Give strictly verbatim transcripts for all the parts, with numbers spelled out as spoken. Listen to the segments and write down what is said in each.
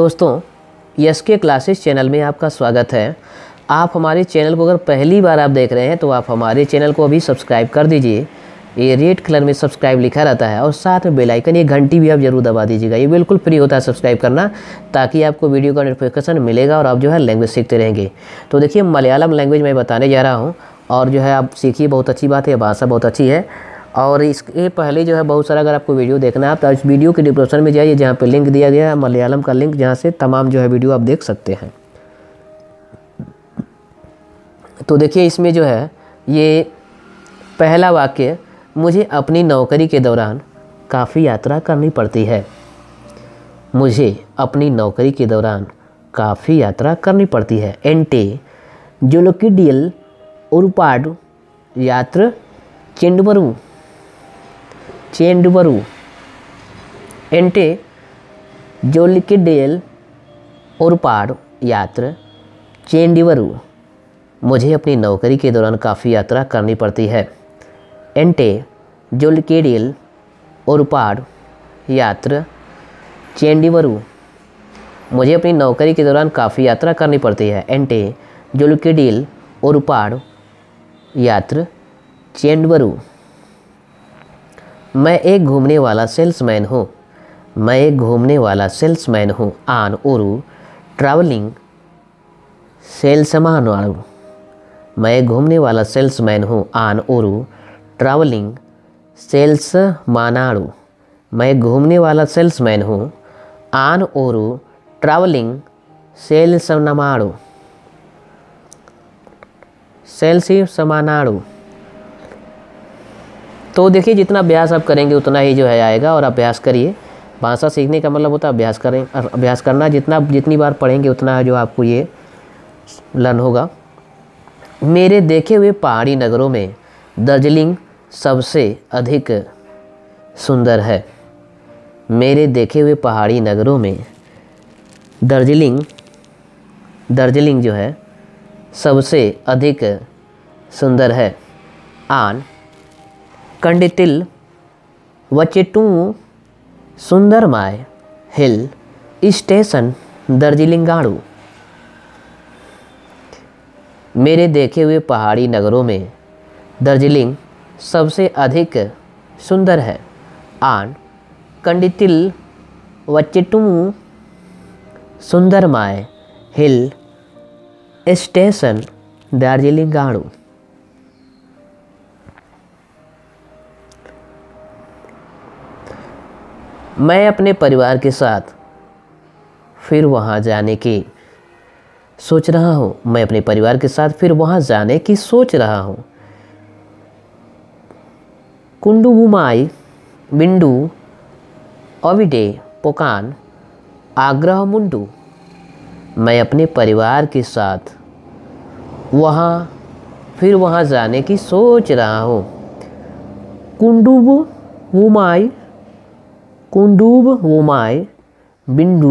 दोस्तों एस के classes channel में आपका स्वागत है। आप हमारे चैनल को अगर पहली बार आप देख रहे हैं तो आप हमारे चैनल को अभी सब्सक्राइब कर दीजिए। ये रेड कलर में सब्सक्राइब लिखा रहता है और साथ में बेल आइकन, ये घंटी भी आप जरूर दबा दीजिएगा। ये बिल्कुल फ्री होता है सब्सक्राइब करना, ताकि आपको वीडियो का नोटिफिकेशन मिलेगा और आप जो है लैंग्वेज सीखते रहेंगे। तो देखिए, मलयालम लैंग्वेज मैं बताने जा रहा हूँ और जो है आप सीखिए, बहुत अच्छी बात है, भाषा बहुत अच्छी है। और इसके पहले जो है बहुत सारा अगर आपको वीडियो देखना है आप तो इस वीडियो के डिस्क्रिप्शन में जाइए, जहाँ पे लिंक दिया गया है मलयालम का लिंक, जहाँ से तमाम जो है वीडियो आप देख सकते हैं। तो देखिए, इसमें जो है ये पहला वाक्य, मुझे अपनी नौकरी के दौरान काफ़ी यात्रा करनी पड़ती है। मुझे अपनी नौकरी के दौरान काफ़ी यात्रा करनी पड़ती है। एंटे जोलोकिडियल उपाड यात्र चेंडुबरू चेंडुबरू एंटे जोलिकिडेल और पाड़ यात्रा चेंडुबरू। मुझे अपनी नौकरी के दौरान काफ़ी यात्रा करनी पड़ती है। एंटे जोलिकिडेल और पाड़ यात्रा चेंडुबरू। मुझे अपनी नौकरी के दौरान काफ़ी यात्रा करनी पड़ती है। एंटे जोलिकिडेल और पाड़ यात्रा चेंडुबरू। मैं एक घूमने वाला सेल्समैन हूँ। मैं एक घूमने वाला सेल्समैन हूँ। आन ओरु ट्रैवलिंग सेल्समैन। मैं एक घूमने वाला सेल्समैन हूँ। आन ओरु ट्रैवलिंग सेल्समैन। मैं एक घूमने वाला सेल्समैन हूँ। आन ओरु ट्रैवलिंग सेल्समैन सेल्समैन। तो देखिए, जितना अभ्यास आप करेंगे उतना ही जो है आएगा। और अभ्यास करिए, भाषा सीखने का मतलब होता है अभ्यास करें, अभ्यास करना। जितना जितनी बार पढ़ेंगे उतना जो आपको ये लर्न होगा। मेरे देखे हुए पहाड़ी नगरों में दार्जिलिंग सबसे अधिक सुंदर है। मेरे देखे हुए पहाड़ी नगरों में दार्जिलिंग दार्जिलिंग जो है सबसे अधिक सुंदर है। आन कंडितिल वचेटू सुंदरमाय हिल स्टेशन दार्जिलिंगाड़ू। मेरे देखे हुए पहाड़ी नगरों में दार्जिलिंग सबसे अधिक सुंदर है। आन कंडितिल वचेटू सुंदरमाय हिल स्टेशन दार्जिलिंगाड़ू। मैं अपने परिवार के साथ फिर वहाँ जाने की सोच रहा हूँ। मैं अपने परिवार के साथ फिर वहाँ जाने की सोच रहा हूँ। कुंडू बुमाई बिंडू ओविडे पोकान आग्रह मुंडू। मैं अपने परिवार के साथ वहाँ फिर वहाँ जाने की सोच रहा हूँ। कुंडू बुमाई कुंडूब वोमाय बिंडू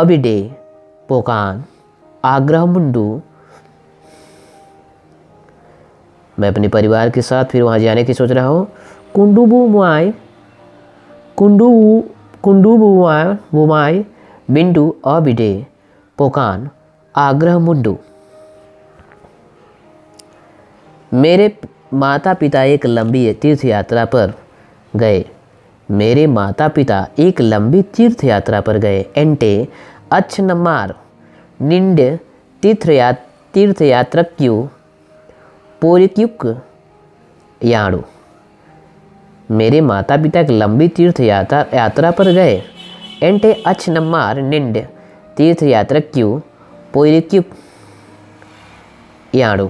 अबिडे पोकान आग्रह मुंडू। मैं अपने परिवार के साथ फिर वहाँ जाने की सोच रहा हूँ। कुंडूब वोमाय कुंडू कुंडूब वोमाय बिंडू अबिडे पोकान आग्रह मुंडू। मेरे माता पिता एक लंबी तीर्थ यात्रा पर गए। मेरे माता पिता एक लंबी तीर्थ यात्रा पर गए। एंटे अच्छ नम्मार निंड तीर्थ या तीर्थ यात्रक्यू पोरिक्युक याणु। मेरे माता पिता एक लंबी तीर्थ यात्रा यात्रा पर गए। एंटे अच्छ नम्मार निंड तीर्थ यात्रक्यू पोरिक्युक याणु।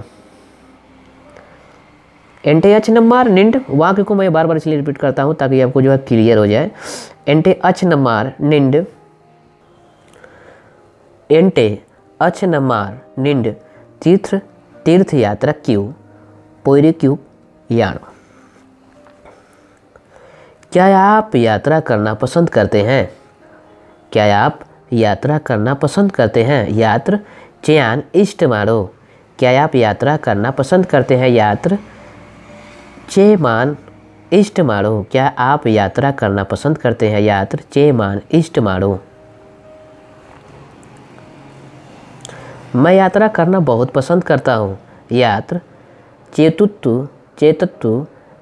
एंटे अच नम्मार निंड, वाक्य को मैं बार बार इसलिए रिपीट करता हूँ ताकि आपको जो है क्लियर हो जाए। एंटे अच नम्मार निंड एंटे अच नम्मार निंड तीर्थ तीर्थ यात्रा क्यू पोयरे क्यू याण। क्या आप यात्रा करना पसंद करते हैं? क्या आप यात्रा करना पसंद करते हैं? यात्र चयान इष्ट मारो। क्या आप यात्रा करना पसंद करते हैं? यात्र चे मान इष्ट मारो। क्या आप यात्रा करना पसंद करते हैं? यात्र चे मान इष्ट मारो। मैं यात्रा करना बहुत पसंद करता हूँ। यात्र चेतुत्तु चेतत्तु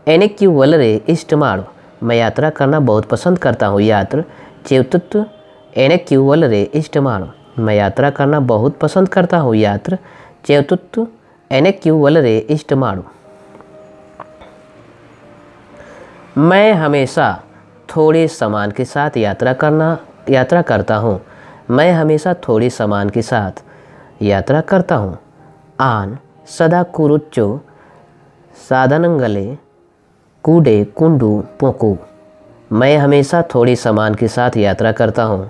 एनेक्यू वलरे इष्टमाण। मैं यात्रा करना बहुत पसंद करता हूँ। यात्र चेतुत्तु एनेक्यू वलरे इष्टमाण। मैं यात्रा करना बहुत पसंद करता हूँ। यात्र चेतुत्तु एनेक्यू वलरे इष्टमाण। मैं हमेशा थोड़े सामान के साथ यात्रा करना यात्रा करता हूँ। मैं हमेशा थोड़े सामान के साथ यात्रा करता हूँ। आन सदा कुरुच्चो साधनंगले कूडे कुंडू पोकू। मैं हमेशा थोड़े सामान के साथ यात्रा करता हूँ।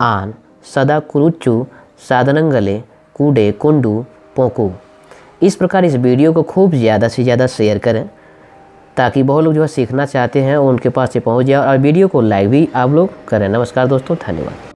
आन सदा कुरुच्चो साधनंगले कूडे कुंडू पोकू। इस प्रकार इस वीडियो को खूब ज़्यादा से ज़्यादा शेयर करें ताकि बहुत लोग जो है सीखना चाहते हैं उनके पास से पहुँच जाए, और वीडियो को लाइक भी आप लोग करें। नमस्कार दोस्तों, धन्यवाद।